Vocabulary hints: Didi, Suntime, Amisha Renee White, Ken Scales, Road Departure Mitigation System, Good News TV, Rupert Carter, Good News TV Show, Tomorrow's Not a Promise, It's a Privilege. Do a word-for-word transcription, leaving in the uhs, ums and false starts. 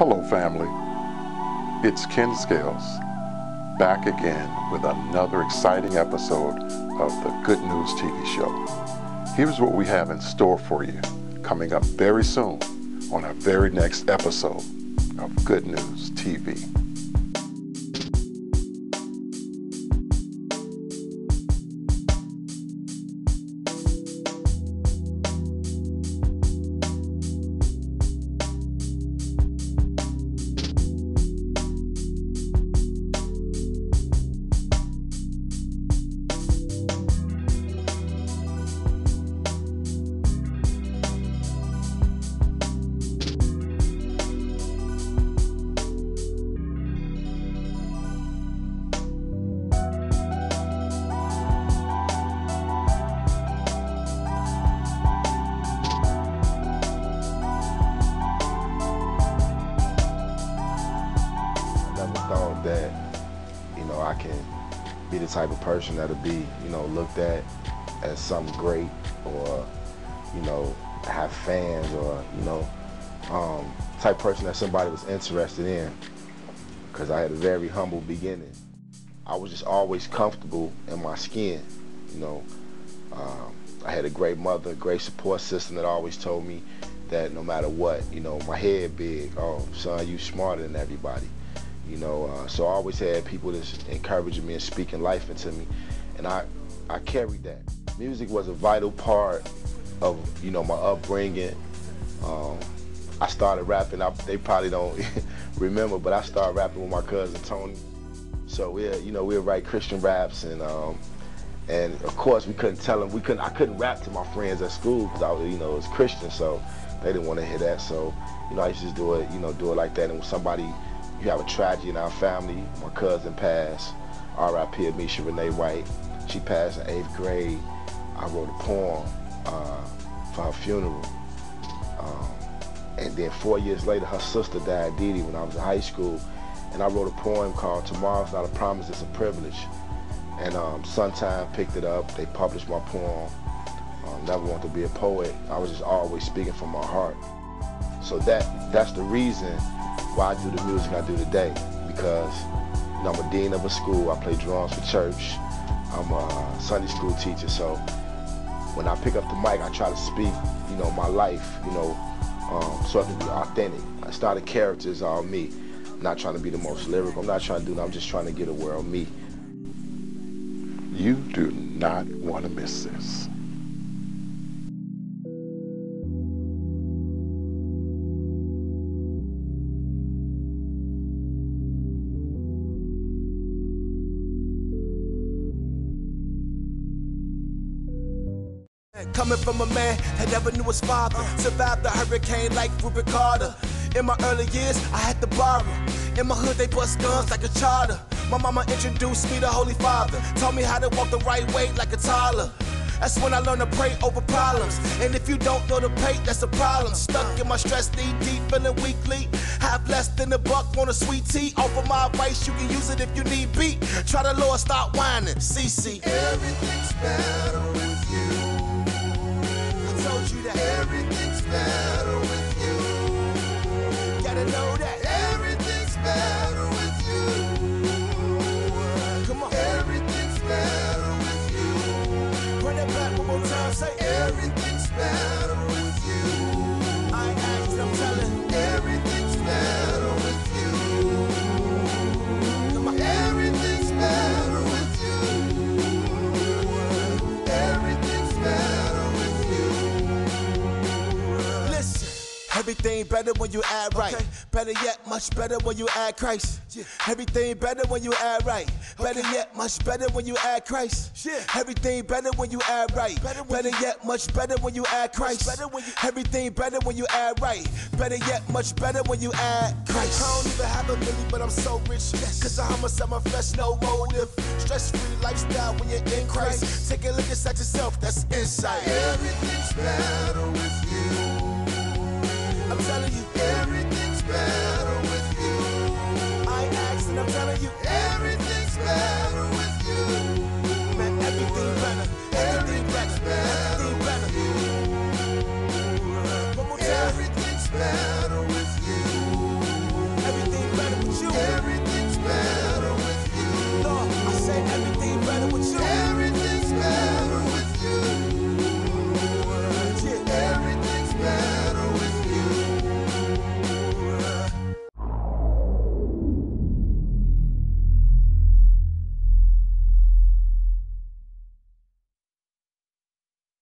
Hello, family. It's Ken Scales, back again with another exciting episode of the Good News T V Show. Here's what we have in store for you coming up very soon on our very next episode of Good News T V. That, you know, I can be the type of person that'll be, you know, looked at as something great, or, you know, have fans, or, you know, um, type person that somebody was interested in, because I had a very humble beginning. I was just always comfortable in my skin, you know. Um, I had a great mother, great support system that always told me that no matter what, you know, my head big, oh, son, you smarter than everybody. You know, uh, so I always had people that's encouraging me and speaking life into me, and I, I carried that. Music was a vital part of, you know, my upbringing. Um, I started rapping. I, they probably don't remember, but I started rapping with my cousin Tony. So we, you know, we would write Christian raps, and um, and of course we couldn't tell them we couldn't. I couldn't rap to my friends at school because I was, you know, it was Christian, so they didn't want to hear that. So, you know, I used to do it, you know, do it like that, and when somebody. You have a tragedy in our family. My cousin passed, R I P Amisha Renee White. She passed in eighth grade. I wrote a poem uh, for her funeral. Um, and then four years later, her sister died, Didi, when I was in high school. And I wrote a poem called Tomorrow's Not a Promise, It's a Privilege. And um, Suntime picked it up. They published my poem. Um, never wanted to be a poet. I was just always speaking from my heart. So that that's the reason why I do the music I do today, because you know, I'm a dean of a school, I play drums for church, I'm a Sunday school teacher, so when I pick up the mic, I try to speak, you know, my life, you know, um, so I can be authentic. I started characters all me. I'm not trying to be the most lyrical, I'm not trying to do that, I'm just trying to get the world me. You do not want to miss this. Coming from a man that never knew his father, survived the hurricane like Rupert Carter. In my early years, I had to borrow. In my hood, they bust guns like a charter. My mama introduced me to Holy Father, taught me how to walk the right way like a toddler. That's when I learned to pray over problems. And if you don't know the pain, that's a problem. Stuck in my stress, knee deep, feeling weakly. Have less than a buck, want a sweet tea. Offer my advice, you can use it if you need be. Try the Lord, stop whining, C C. Everything's better with you. That everything's better with you. Gotta know that everything's better with you. Come on, everything's better with you. Run it back one more time, say everything's better with you. I ain't asking, I'm telling. Everything's better with you. Come on, everything's better with you. Everything's better. Everything better when you add right. Okay. Better yet, much better when you add Christ. Yeah. Everything better when you add right. Okay. Better yet, much better when you add Christ. Yeah. Everything better when you add right. Better, better you... yet, much better when you add Christ. Better when you... Everything better when you add right. Better yet, much better when you add Christ. I don't even have a million, but I'm so rich. Yes. Cause I humble at my flesh, no motive. Stress-free lifestyle when you're in Christ. Take a look inside yourself, that's insight. Everything's better with you. I'm telling you, everything.